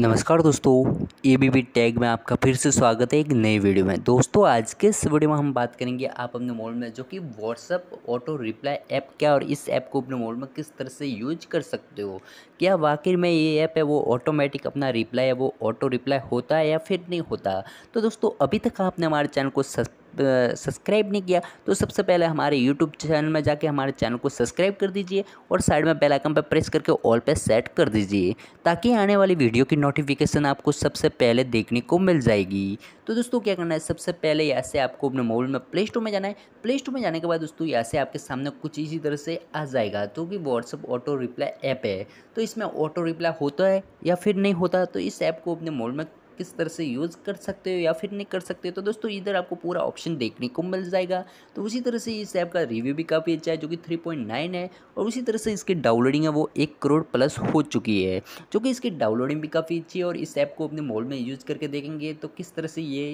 नमस्कार दोस्तों, ABB tag में आपका फिर से स्वागत है एक नई वीडियो में। दोस्तों आज के इस वीडियो में हम बात करेंगे आप अपने मोबाइल में जो कि व्हाट्सअप ऑटो रिप्लाई ऐप क्या, और इस ऐप को अपने मोबाइल में किस तरह से यूज कर सकते हो। क्या वाकई में ये ऐप है वो ऑटोमेटिक अपना रिप्लाई है वो ऑटो रिप्लाई होता है या फिर नहीं होता। तो दोस्तों अभी तक आपने हमारे चैनल को सब्सक्राइब नहीं किया तो सबसे पहले हमारे YouTube चैनल में जाके हमारे चैनल को सब्सक्राइब कर दीजिए और साइड में बेल आइकन पर प्रेस करके ऑल पे सेट कर दीजिए ताकि आने वाली वीडियो की नोटिफिकेशन आपको सबसे पहले देखने को मिल जाएगी। तो दोस्तों क्या करना है, सबसे पहले यहाँ से आपको अपने मोबाइल में प्ले स्टोर में जाना है। प्ले स्टोर में जाने के बाद दोस्तों यहाँ से आपके सामने कुछ इसी तरह से आ जाएगा, तो कि व्हाट्सअप ऑटो रिप्लाई ऐप है। तो इसमें ऑटो रिप्लाई होता है या फिर नहीं होता, तो इस ऐप को अपने मोबाइल में किस तरह से यूज़ कर सकते हो या फिर नहीं कर सकते। तो दोस्तों इधर आपको पूरा ऑप्शन देखने को मिल जाएगा। तो उसी तरह से इस ऐप का रिव्यू भी काफ़ी अच्छा है जो कि 3.9 है, और उसी तरह से इसकी डाउनलोडिंग है वो 1 करोड़ प्लस हो चुकी है, जो कि इसकी डाउनलोडिंग भी काफ़ी अच्छी है। और इस ऐप को अपने मोबाइल में यूज़ करके देखेंगे तो किस तरह से ये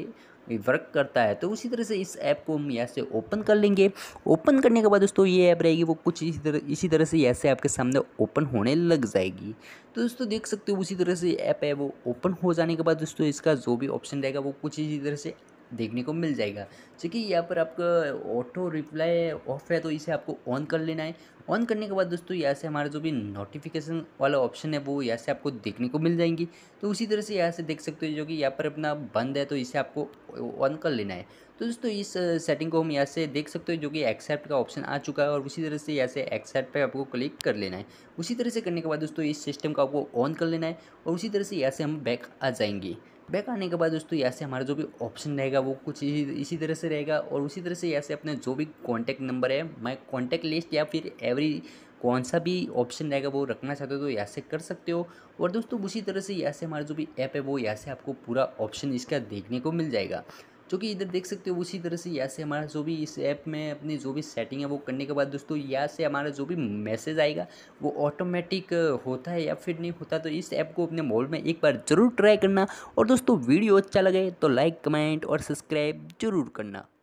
वर्क करता है। तो उसी तरह से इस ऐप को हम यहाँ से ओपन कर लेंगे। ओपन करने के बाद दोस्तों ये ऐप रहेगी वो कुछ इसी तरह से यहाँ से आपके सामने ओपन होने लग जाएगी। तो दोस्तों देख सकते हो उसी तरह से ऐप है वो ओपन हो जाने के बाद दोस्तों इसका जो भी ऑप्शन रहेगा वो कुछ इसी तरह से देखने को मिल जाएगा। क्योंकि यहाँ पर आपका ऑटो रिप्लाई ऑफ है तो इसे आपको ऑन कर लेना है। ऑन करने के बाद दोस्तों यहाँ से हमारा जो भी नोटिफिकेशन वाला ऑप्शन है वो यहाँ से आपको देखने को मिल जाएंगी। तो उसी तरह से यहाँ से देख सकते हो जो कि यहाँ पर अपना बंद है तो इसे आपको ऑन कर लेना है। तो दोस्तों इस सेटिंग को हम यहाँ से देख सकते हो जो कि एक्सेप्ट का ऑप्शन आ चुका है, और उसी तरह से यहाँ से एक्सेप्ट पे आपको क्लिक कर लेना है। उसी तरह से करने के बाद दोस्तों इस सिस्टम को आपको ऑन कर लेना है, और उसी तरह से यहाँ से हम बैक आ जाएंगे। बैक आने के बाद दोस्तों यहाँ से हमारा जो भी ऑप्शन रहेगा वो कुछ इसी तरह से रहेगा, और उसी तरह से यहाँ से अपने जो भी कॉन्टैक्ट नंबर है, माय कॉन्टैक्ट लिस्ट या फिर एवरी कौन सा भी ऑप्शन रहेगा वो रखना चाहते हो तो यहाँ से कर सकते हो। और दोस्तों उसी तरह से यहाँ से हमारा जो भी ऐप है वो यहाँ से आपको पूरा ऑप्शन इसका देखने को मिल जाएगा, जो कि इधर देख सकते हो। उसी तरह से यहाँ से हमारा जो भी इस ऐप में अपनी जो भी सेटिंग है वो करने के बाद दोस्तों यहाँ से हमारा जो भी मैसेज आएगा वो ऑटोमेटिक होता है या फिर नहीं होता। तो इस ऐप को अपने मोबाइल में एक बार ज़रूर ट्राई करना, और दोस्तों वीडियो अच्छा लगे तो लाइक कमेंट और सब्सक्राइब जरूर करना।